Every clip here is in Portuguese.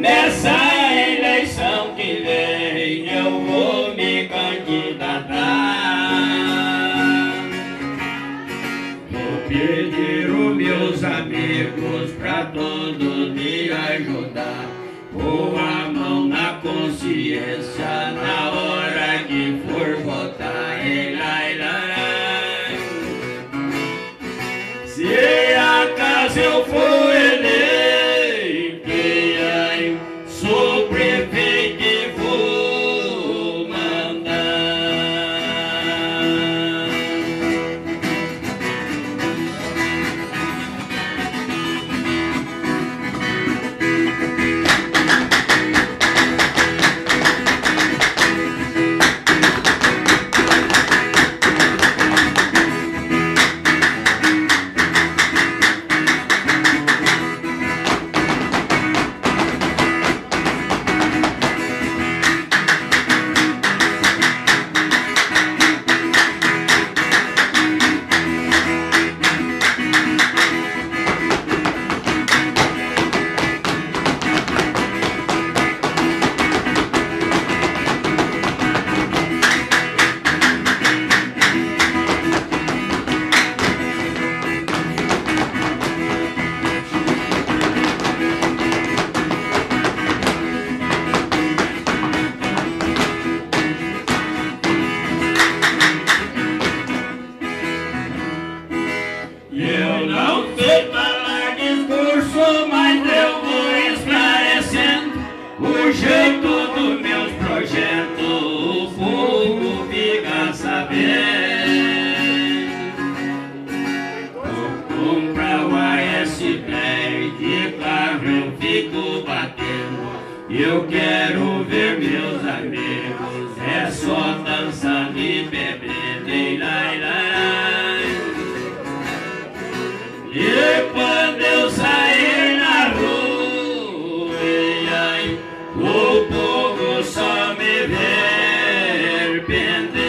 Nessa eleição que vem eu vou me candidatar. Vou pedir os meus amigos pra todos me ajudar. Com a mão na consciência na hora que for votar. Se acaso eu for eu quero ver meus amigos, é só dançar e beber, de lá, lá. E quando eu sair na rua, o povo só me ver pender.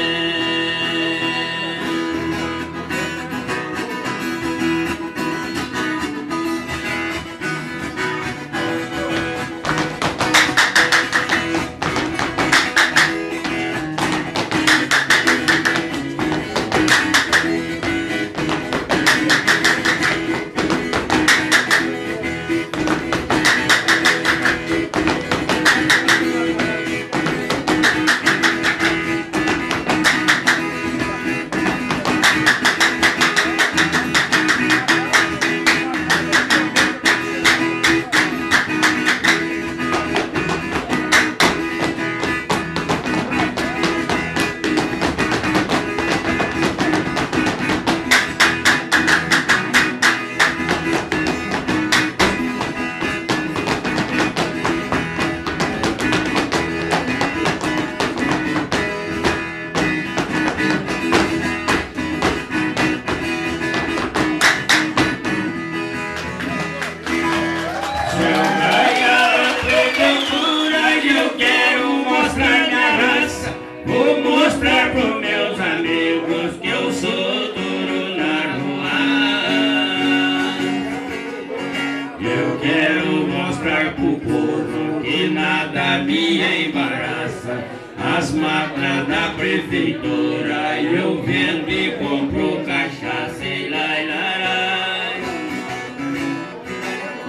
As máquinas da prefeitura eu vendo e compro cachaça e lá.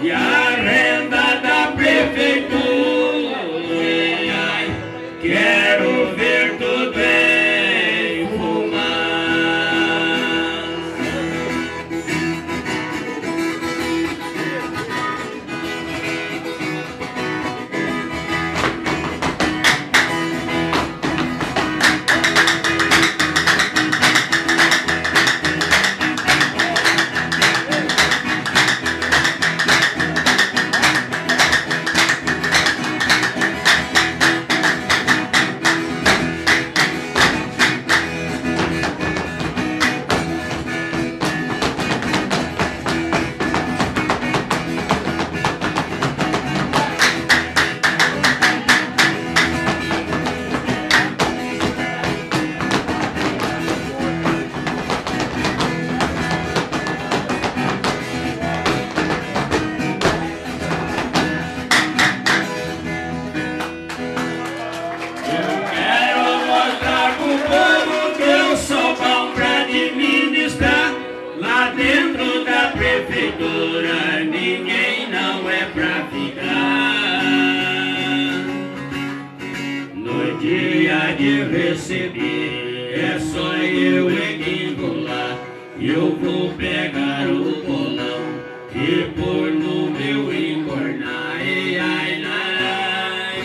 E a renda da prefeitura quero ver tudo em fumaça. Segura, ninguém não é pra ficar. No dia de receber, é só eu engolar. Eu vou pegar o bolão e pôr no meu encornar. Ai, ai, ai.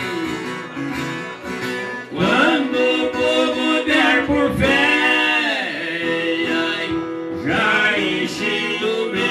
Quando o povo der por fé, ai, já enchi o meu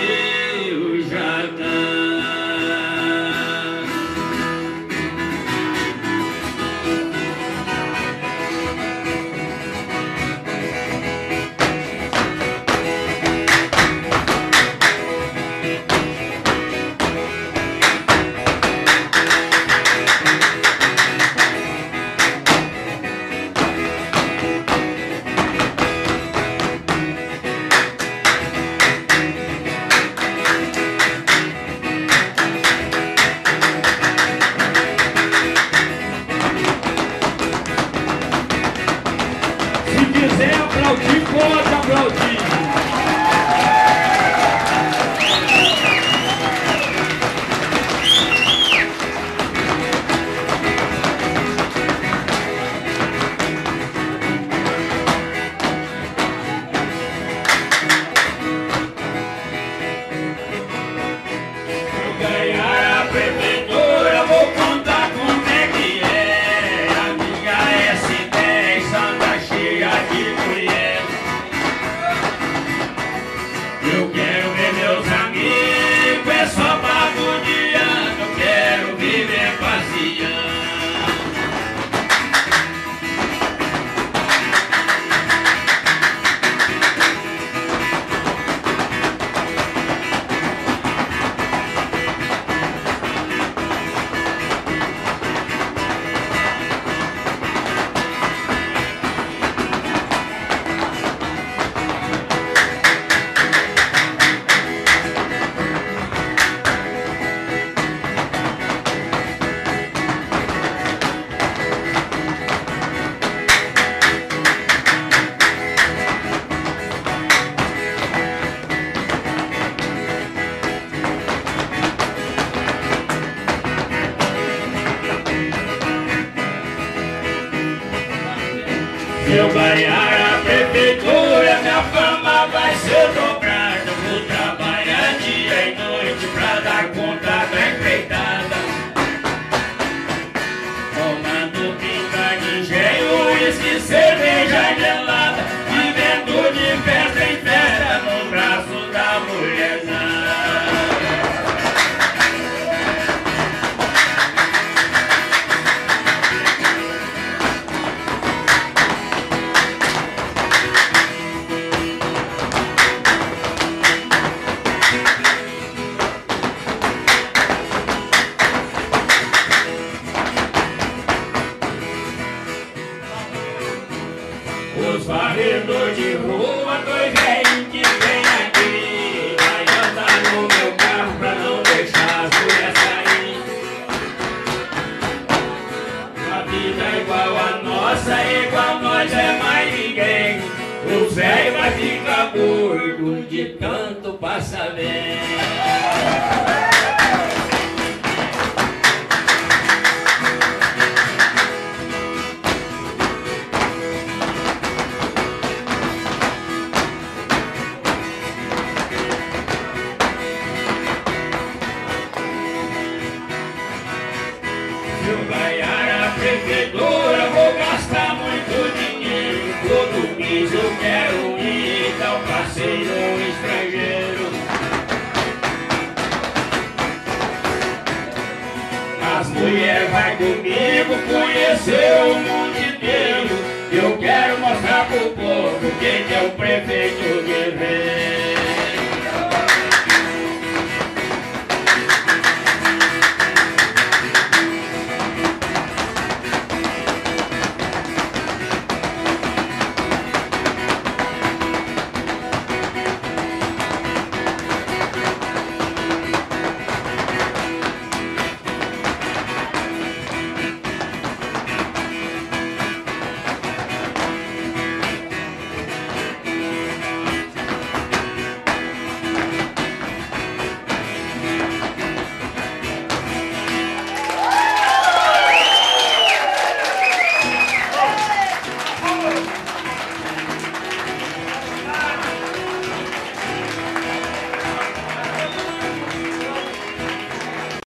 Se eu ganhar a prefeitura, minha fama vai ser dobrada. Vou trabalhar dia e noite pra dar conta da empreitada. Tomando pinga de engenho, uísque e cerveja gelada, vivendo de festa em festa no braço da mulherzada. Varredor de rua, dois velhinhos que vem aqui. Vai andar no meu carro pra não deixar as mulheres sair. A vida é igual a nossa, igual nós é mais ninguém. O velho vai ficar gordo de tanto passar bem. Vou gastar muito dinheiro. Todo mês eu quero ir dar um passeio no estrangeiro. As mulheres vai comigo conhecer o mundo inteiro. Eu quero mostrar pro povo quem é o prefeito guerreiro.